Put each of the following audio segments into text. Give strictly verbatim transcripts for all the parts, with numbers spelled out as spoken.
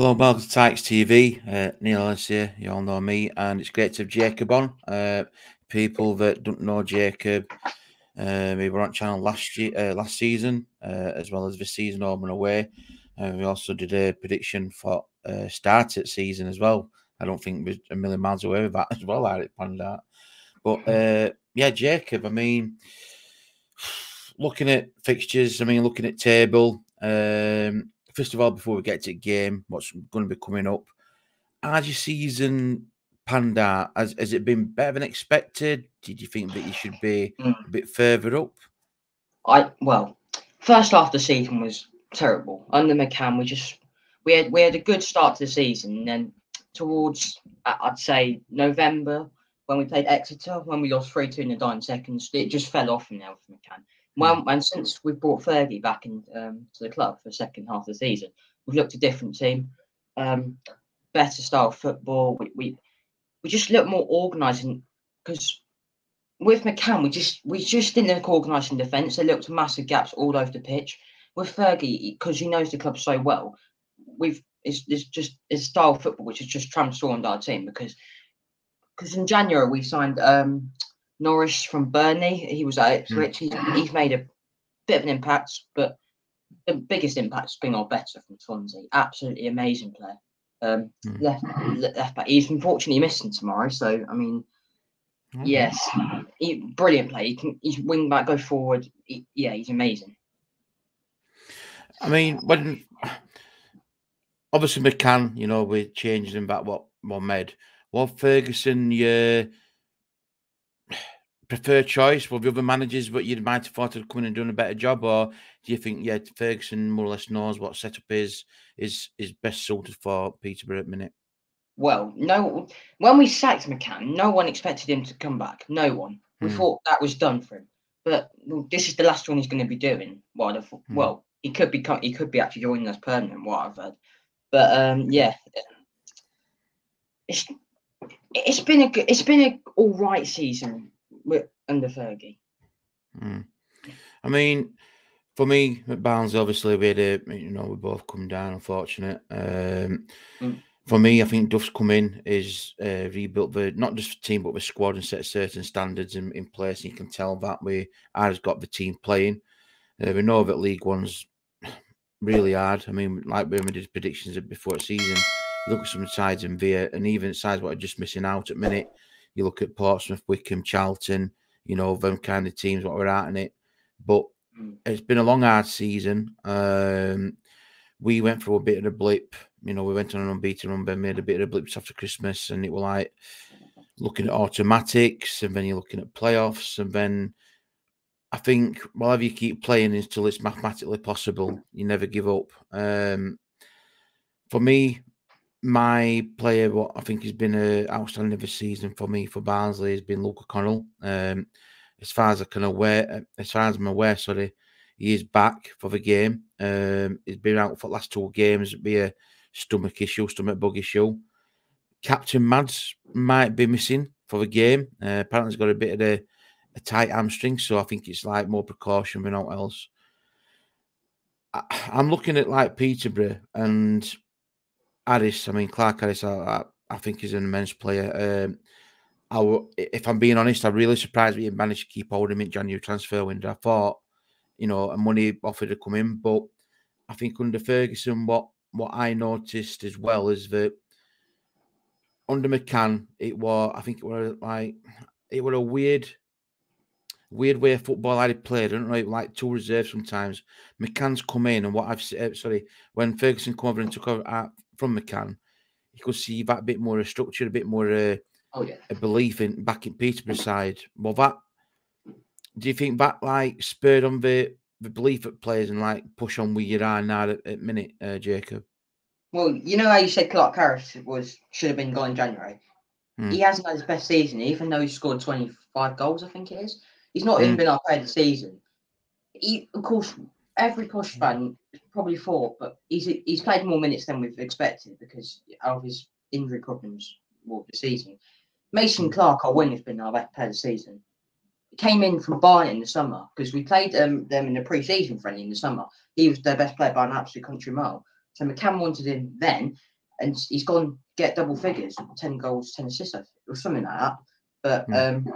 Hello and welcome to Tykes T V. Uh, Neil Ellis here, you all know me, and it's great to have Jacob on. Uh, people that don't know Jacob, uh, we were on channel last year, uh, last season, uh, as well as this season, home and away. Uh, we also did a prediction for uh, start at season as well. I don't think we're a million miles away with that as well, how it panned out. But uh, yeah, Jacob, I mean, looking at fixtures, I mean, looking at table, um, first of all, before we get to the game, what's going to be coming up, how's your season panned out? Has, has it been better than expected? Did you think that you should be a bit further up? I Well, first half of the season was terrible. Under McCann, we just we had, we had a good start to the season. And then towards, I'd say, November, when we played Exeter, when we lost three two in the dying seconds, it just fell off from there with McCann. Well, and since we've brought Fergie back in um, to the club for the second half of the season, we've looked a different team, um, better style of football. We we, we just look more organised, because with McCann, we just we just didn't look organised in defence. They looked massive gaps all over the pitch. With Fergie, because he knows the club so well, we've it's, it's just his style of football, which has just transformed our team. Because because in January we signed. Um, Norris from Burnley, he was at Ipswich. He's, he's made a bit of an impact, but the biggest impact has been our better from Swansea. Absolutely amazing player. Um, mm. left, left back. He's unfortunately missing tomorrow, so I mean, mm. yes, he, brilliant player. He can, he's wing back, go forward. He, yeah, he's amazing. I mean, when obviously McCann, you know, we changed him back. What what made what Ferguson, yeah. Preferred choice with the other managers, but you might have thought had come in and done a better job, or do you think yeah Ferguson more or less knows what setup is is is best suited for Peterborough at the minute? Well, no, when we sacked McCann, no one expected him to come back. No one. We mm. thought that was done for him, but well, this is the last one he's going to be doing. Well, the, mm. well, he could be he could be actually joining us permanent. What I've heard, but um, yeah, it's it's been a it's been a all right season. We're under Fergie. Mm. I mean, for me, at Barnsley, obviously, we had a, you know, we both come down, unfortunate. Um, mm. For me, I think Duff's come in, is uh, rebuilt the, not just the team, but the squad and set certain standards in, in place. And you can tell that we Harris got the team playing. Uh, we know that League One's really hard. I mean, like when we did predictions before the season, you look at some sides in there, and even sides what are just missing out at minute. You look at Portsmouth, Wickham, Charlton, you know, them kind of teams, what we're at in it. But it's been a long, hard season. Um, we went through a bit of a blip. You know, we went on an unbeaten run, but made a bit of a blip after Christmas. And it was like looking at automatics, and then you're looking at playoffs. And then I think, whatever you keep playing until it's mathematically possible, you never give up. Um, for me, my player, what I think has been an outstanding of a season for me for Barnsley has been Luke O'Connell. Um, as far as I can aware, as far as I'm aware, sorry, he is back for the game. Um, he's been out for the last two games. It'd be a stomach issue, stomach bug issue. Captain Mads might be missing for the game. Uh, apparently, he's got a bit of a, a tight hamstring, so I think it's like more precaution than all else. I, I'm looking at like Peterborough and Harris, I mean, Clarke-Harris, I, I, I think is an immense player. Um, I, if I'm being honest, I'm really surprised we managed to keep hold of him in January transfer window. I thought, you know, a money offer to come in, but I think under Ferguson, what, what I noticed as well is that under McCann, it was, I think it was like, it was a weird, weird way of football I had played. I don't know, like two reserves sometimes. McCann's come in, and what I've said, uh, sorry, when Ferguson came over and took over at, from McCann, you could see that bit more a structure, a bit more a, oh, yeah. a belief in back in Peterborough's side. Well, that do you think that like spurred on the the belief at players and like push on where you are now at, at minute, uh, Jacob? Well, you know how you said Clarke-Harris was should have been gone in January. Mm. He hasn't had his best season, even though he scored twenty five goals. I think it is. He's not mm. even been our player of the season. He, of course. Every Kosh fan probably thought, but he's he's played more minutes than we've expected because of his injury problems all the season. Mason Clark, our wing, has been our best player of the season. He came in from Bayern in the summer because we played um, them in the pre-season friendly in the summer. He was their best player by an absolute country mile. So McCann wanted him then, and he's gone get double figures, ten goals, ten assists or something like that. But um,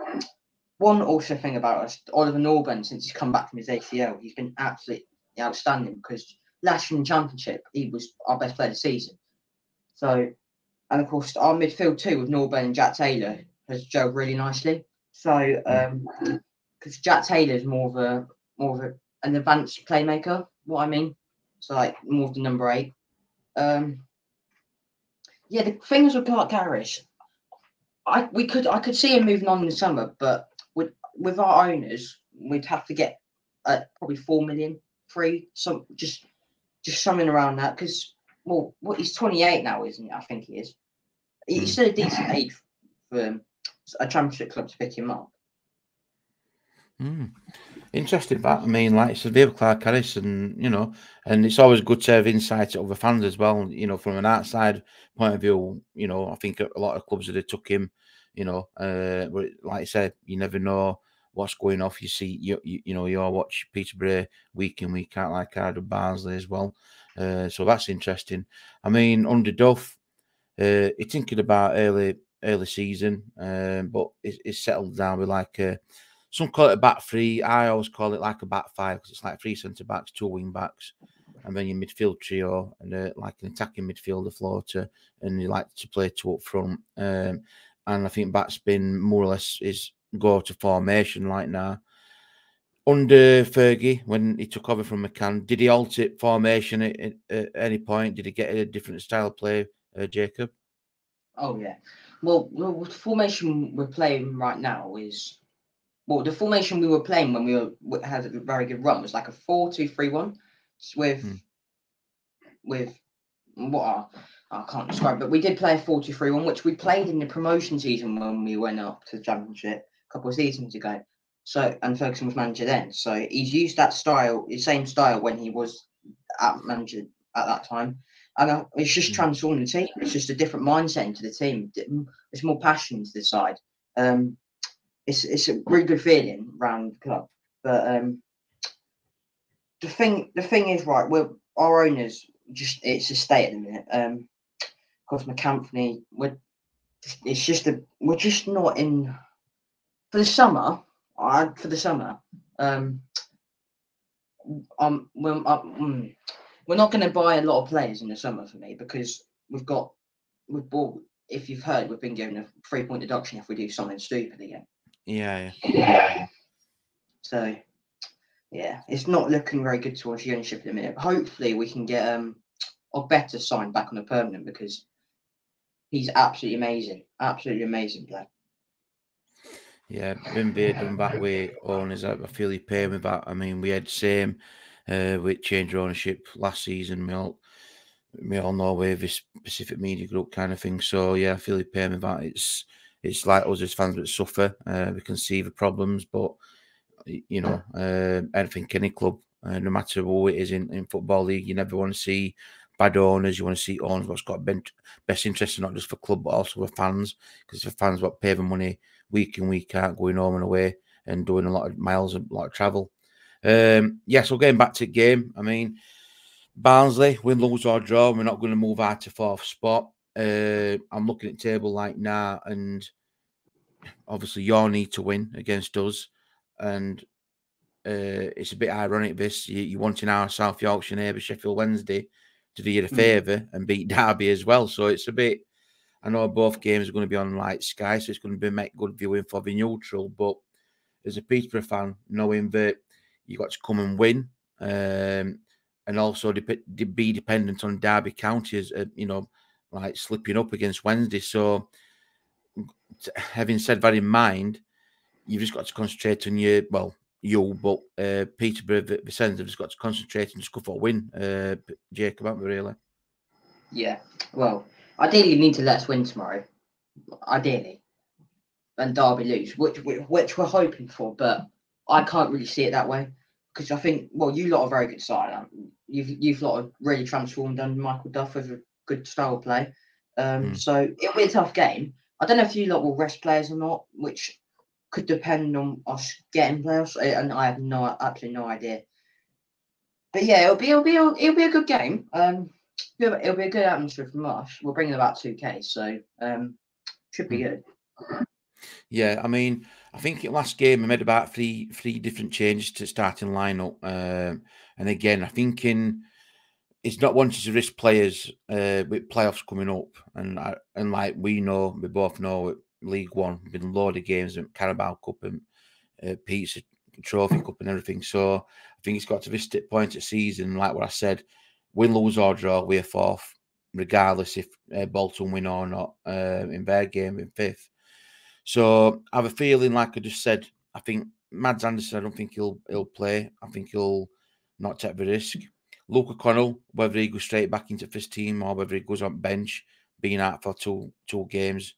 one also thing about us, Oliver Norgan, since he's come back from his A C L, he's been absolutely outstanding, because last year in the Championship, he was our best player of the season. So, and of course, our midfield too, with Norgan and Jack Taylor, has gelled really nicely. So, because um, Jack Taylor is more of a more of a, an advanced playmaker, what I mean. So, like, more of the number eight. Um, yeah, the thing is with Clarke-Harris, I we could I could see him moving on in the summer, but with with our owners, we'd have to get uh, probably four million free, some just just something around that. Because well, what he's twenty-eight now, isn't he? I think he is. He's still a decent age for um, a Championship club to pick him up. Mm. Interesting that. I mean, like, it's a bit of Clarke-Harris, and you know, and it's always good to have insight to other fans as well. You know, from an outside point of view, you know, I think a lot of clubs that have took him, you know, uh, but like I said, you never know what's going off. You see, you you, you know, you all watch Peterborough week in week out, like I do Barnsley as well. Uh, so that's interesting. I mean, under Duff, uh, you're thinking about early early season, um, but it's, it's settled down with like a. Some call it a back three. I always call it like a back five, because it's like three centre-backs, two wing-backs, and then your midfield trio, and uh, like an attacking midfielder floater, and you like to play two up front. Um, and I think that's been more or less his go-to formation right now. Under Fergie, when he took over from McCann, did he alter formation at, at, at any point? Did he get a different style of play, uh, Jacob? Oh, yeah. Well, the formation we're playing right now is... Well, the formation we were playing when we were, had a very good run was like a four two three one with, mm. with what are, I can't describe, but we did play a four two three one, which we played in the promotion season when we went up to the Championship a couple of seasons ago. So, and Ferguson was manager then. So he's used that style, the same style when he was at manager at that time. And uh, it's just mm. transformed the team. It's just a different mindset into the team. It's more passion to the side. Um, It's it's a really good feeling around the club, but um, the thing the thing is right. We're our owners just it's a state at the minute. Um, of course, McCann, we're it's just a we're just not in for the summer. I for the summer. Um, um, we're um, we're not going to buy a lot of players in the summer for me, because we've got we've bought. If you've heard, we've been given a three point deduction if we do something stupid again. Yeah, yeah, yeah. So, yeah, it's not looking very good towards ownership at the minute. Hopefully, we can get um, a better sign back on a permanent, because he's absolutely amazing, absolutely amazing player. Yeah, been being done back with owners. I feel you pay me back. I mean, we had the same uh, with change of ownership last season. We all we all know with this specific media group kind of thing. So yeah, I feel you pay me back. It's It's like us as fans that suffer. Uh, we can see the problems, but, you know, uh, I think any club, uh, no matter who it is in, in football league, you never want to see bad owners. You want to see owners what's got best interest, not just for club, but also for fans, because the fans what pay the money week in, week out, going home and away and doing a lot of miles and a lot of travel. Um, yeah, so going back to the game, I mean, Barnsley, win, lose or draw, we're not going to move out to fourth spot. Uh, I'm looking at the table like now, and obviously you need to win against us, and uh, it's a bit ironic this. You, you're wanting our South Yorkshire neighbour Sheffield Wednesday to do you a favour mm. and beat Derby as well. So it's a bit, I know both games are going to be on like Sky, so it's going to be make good viewing for the neutral, but as a Peterborough fan, knowing that you got to come and win, um, and also de de be dependent on Derby County as uh, you know, like slipping up against Wednesday. So having said that in mind, you've just got to concentrate on your, well, you, but uh, Peterborough, the Sens have just got to concentrate and just go for a win, uh, Jacob, haven't we really? Yeah, well, ideally you need to let us win tomorrow, ideally, and Derby lose, which, which we're hoping for, but I can't really see it that way, because I think, well, you lot are a very good side. You've, you've lot really transformed under Michael Duff with a good style play. Um, mm. So it'll be a tough game. I don't know if you lot will rest players or not, which could depend on us getting players. And I have no, absolutely no idea. But yeah, it'll be, it'll be, it'll be a good game. Um, Yeah, but it'll be a good atmosphere from Marsh. We're bringing about two K, so um, should be good. Yeah, I mean, I think last game I made about three three different changes to starting lineup, um, and again, I think in it's not wanting to risk players uh, with playoffs coming up, and I, and like we know, we both know, League One been loaded games and Carabao Cup and uh, Pizza Trophy Cup and everything. So I think it's got to this point of season, like what I said. Win, lose or draw, we're fourth, regardless if uh, Bolton win or not uh, in their game, in fifth. So I have a feeling, like I just said, I think Mads Anderson, I don't think he'll he'll play. I think he'll not take the risk. Luke O'Connell, whether he goes straight back into this team or whether he goes on bench, being out for two two games.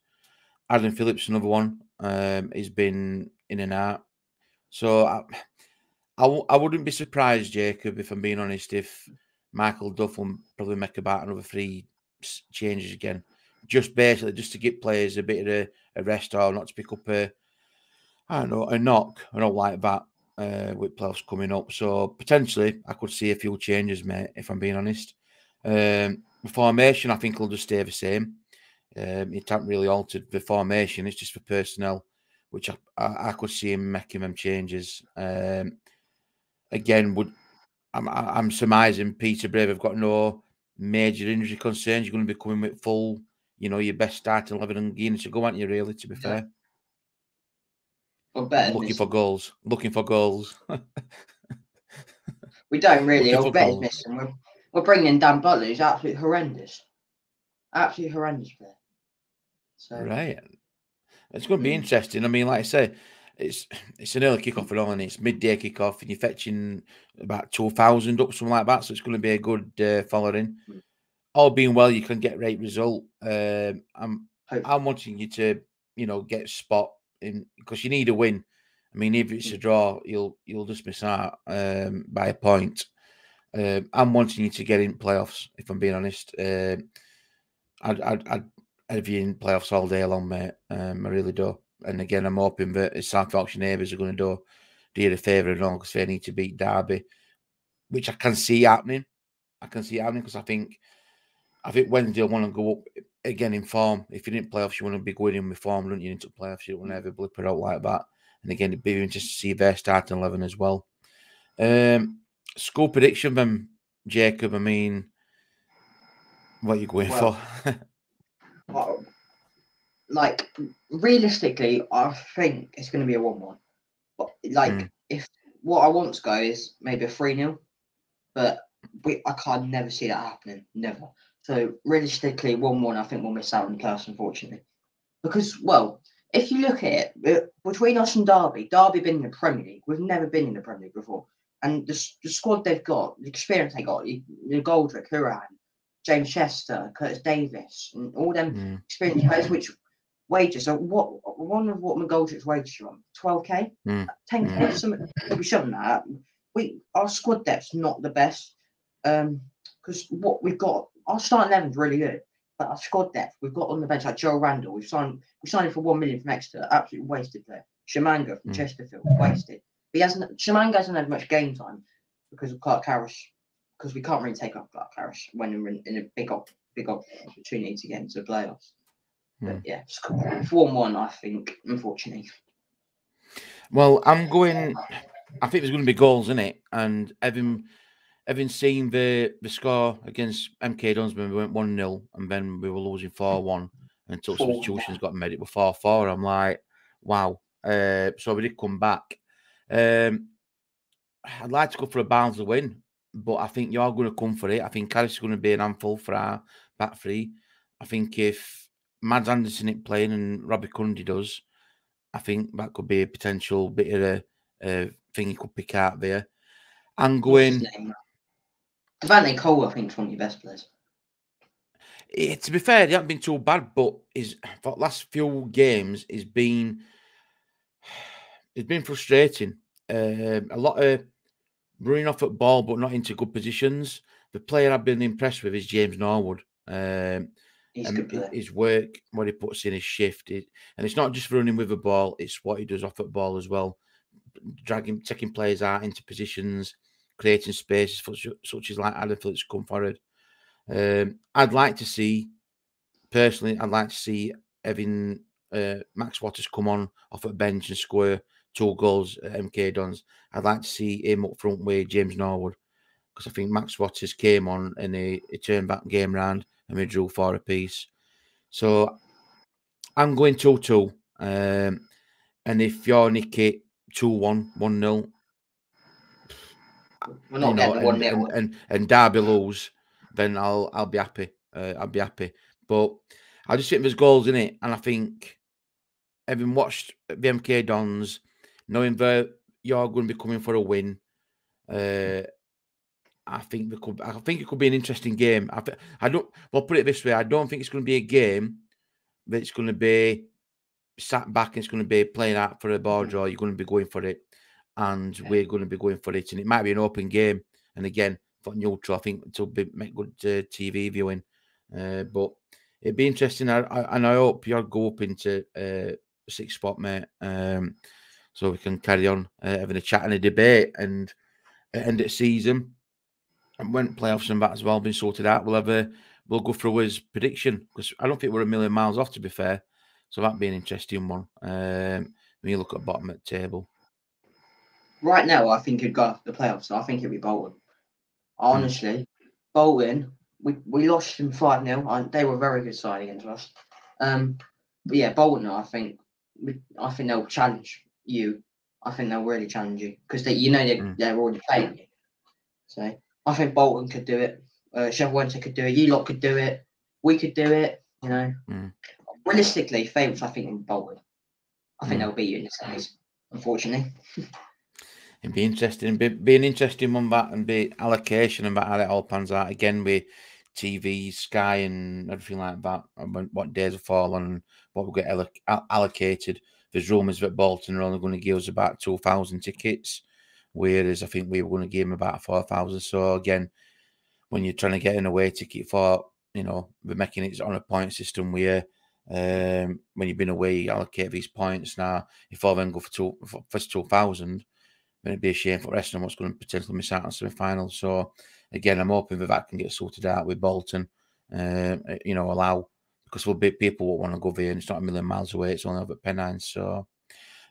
Adam Phillips, another one, um, he's been in and out. So I, I, w I wouldn't be surprised, Jacob, if I'm being honest, if Michael Duff will probably make about another three changes again, just basically just to give players a bit of a, a rest or not to pick up a, I don't know, a knock or not like that uh, with playoffs coming up. So potentially I could see a few changes, mate, if I'm being honest. Um, the formation, I think, will just stay the same. Um, it hasn't really altered the formation. It's just for personnel, which I, I, I could see him making them changes. Um, again, would... I'm, I'm surmising Peterborough have got no major injury concerns. You're going to be coming with full, you know, your best starting eleven and Guinness to go, aren't you, really, to be fair? Well, better looking for goals. Looking for goals. We don't really. Or better missing. We're, we're bringing Dan Butler. He's absolutely horrendous. Absolutely horrendous player. So. Right. It's going to be interesting. I mean, like I say, It's it's an early kickoff and all, and it's midday kickoff, and you're fetching about two thousand up, something like that. So it's going to be a good uh, following. Mm. All being well, you can get a great result. Um, I'm Hope. I'm wanting you to, you know, get a spot in, because you need a win. I mean, if it's mm. a draw, you'll you'll just miss out um, by a point. Um, I'm wanting you to get in playoffs. If I'm being honest, uh, I'd I'd I'd have you in playoffs all day long, mate. Um, I really do. And again, I'm hoping that South Yorkshire neighbours are going to do do a favour and all, because they need to beat Derby, which I can see happening. I can see it happening because I think I think Wednesday will want to go up again in form. If you didn't play off, you want to be going in with form, don't you? Into playoffs, you don't want to ever blip it out like that. And again, it'd be interesting to see their starting eleven as well. Um, school prediction, then, Jacob. I mean, what are you going well, for? well, Like, realistically, I think it's going to be a one one. But, like, mm. if what I want to go is maybe a three nil, but we, I can't never see that happening. Never. So, realistically, one one, I think we'll miss out on the playoffs, unfortunately. Because, well, if you look at it, between us and Derby, Derby been in the Premier League. We've never been in the Premier League before. And the, the squad they've got, the experience they got, the, the Goldrick, Huran, James Chester, Curtis Davis, and all them mm. experienced players, which... Wages, so what one of what McGoldrick's wages are on twelve K, mm. ten K, mm. something. We shouldn't that. We our squad depth's not the best, um, because what we've got, our starting eleven's really good, but our squad depth we've got on the bench like Joe Randall, we've signed we signed him for one million from Exeter, absolutely wasted player. Shimanga from mm. Chesterfield, wasted. But he hasn't Shimanga hasn't had much game time because of Clarke-Harris, because we can't really take off Clarke-Harris when we're in, in a big op, big op opportunity to get into the playoffs. But yeah, four one, I think, unfortunately. Well, I'm going... I think there's going to be goals, in it? And having, having seen the, the score against M K Dons when we went one nil and then we were losing four one until four substitutions got made, it were four four. I'm like, wow. Uh, so we did come back. Um, I'd like to go for a Barnsley win, but I think you're going to come for it. I think Harris is going to be an handful for our back three. I think if... Mads Anderson it playing and Robbie Cundy does, I think that could be a potential bit of a, a thing he could pick out there. I'm going... Devante Cole, I think, is one of your best players. Yeah, to be fair, they haven't been too bad, but his, for the last few games, it's been, it's been frustrating. Uh, a lot of running off at ball, but not into good positions. The player I've been impressed with is James Norwood. Um And his work, what he puts in, his shift, it, and it's not just running with the ball; it's what he does off at ball as well, dragging, taking players out into positions, creating spaces for, such as like Adam Phillips come forward. Um, I'd like to see, personally, I'd like to see Evan, uh, Max Watters come on off at bench and square two goals at M K Dons. I'd like to see him up front with James Norwood, because I think Max Watters came on and he, he turned back game round and we drew four apiece. So I'm going two two. Um, and if you're Nicky two one, one nil, we're not getting one nil, and, and, and Derby lose, then I'll I'll be happy. Uh, I'll be happy. But I just think there's goals in it, and I think having watched the M K Dons, knowing that you're going to be coming for a win, uh, I think we could. I think it could be an interesting game. I, I don't. Well, put it this way: I don't think it's going to be a game that's going to be sat back and it's going to be playing out for a ball draw. You're going to be going for it, and yeah. we're going to be going for it. And it might be an open game. And again, for neutral, I think it'll be make good uh, T V viewing. Uh, but it'd be interesting. I, I, and I hope you'll go up into uh, sixth spot, mate. Um, so we can carry on uh, having a chat and a debate and uh, end the season. And when playoffs and that as well been sorted out, we'll have a, we'll go through his prediction, because I don't think we're a million miles off, to be fair. So that'd be an interesting one. Um, when you look at the bottom of the table. Right now, I think you've got the playoffs. So I think it'll be Bolton. Honestly, mm. Bolton, we, we lost them five nil. They were a very good side against us. Um, but yeah, Bolton, I think, I think they'll challenge you. I think they'll really challenge you, because they, you know they, mm. they're already playing you. So I think Bolton could do it. Uh, Sheffield Wednesday could do it. You lot could do it. We could do it. You know, mm. realistically, favourites, I think, in Bolton. I think mm. they'll beat you in the semis, unfortunately. It'd be interesting. Be, be an interesting one, that, and be allocation and that, how it all pans out again with T V, Sky, and everything like that. And what days will fall on, and what will get alloc allocated. There's rumours that Bolton are only going to give us about two thousand tickets, whereas I think we were going to give them about four thousand. So again, when you're trying to get an away ticket for, you know, we're making it on a point system where um, when you've been away, you allocate these points. Now, if I then go for two, for, for two thousand, then it'd be a shame for Wrestling what's going to potentially miss out on semi-final. So again, I'm hoping that that can get sorted out with Bolton, uh, you know, allow, because we'll be, people won't want to go there, and it's not a million miles away. It's only over at Pennine. So,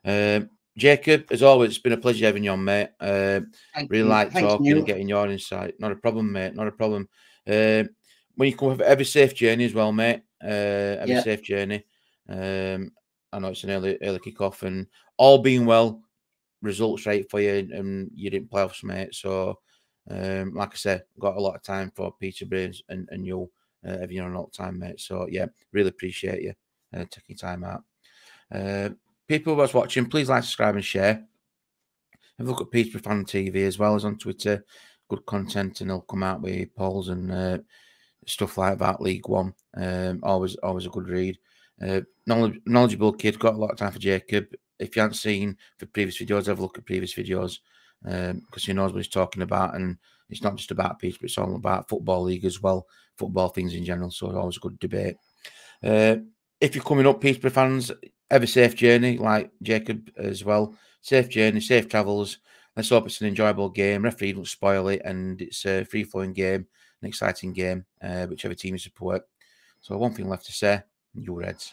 um, Jacob, as always, it's been a pleasure having you on, mate. Uh, really like talking and getting your insight. Not a problem, mate. Not a problem. Uh, when you come over, every safe journey as well, mate. Uh, every yeah. safe journey. Um, I know it's an early early kickoff, and all being well, results right for you, and you didn't play playoffs, mate. So, um, like I said, got a lot of time for Peterborough and and you, uh, having you on all the time, mate. So yeah, really appreciate you uh, taking time out. Uh, People that's watching, please like, subscribe, and share. Have a look at Peterborough Fan T V as well as on Twitter. Good content, and they'll come out with polls and uh, stuff like that. League One, um, always, always a good read. Uh, knowledge, knowledgeable kid. Got a lot of time for Jacob. If you haven't seen the previous videos, have a look at previous videos, because um, he knows what he's talking about, and it's not just about Peterborough. It's all about football league as well, football things in general. So it's always a good debate. Uh, if you're coming up, Peterborough fans, have a safe journey, like Jacob as well. Safe journey, safe travels. Let's hope it's an enjoyable game. Referee don't spoil it, and it's a free-flowing game, an exciting game, uh, whichever team you support. So one thing left to say, your heads.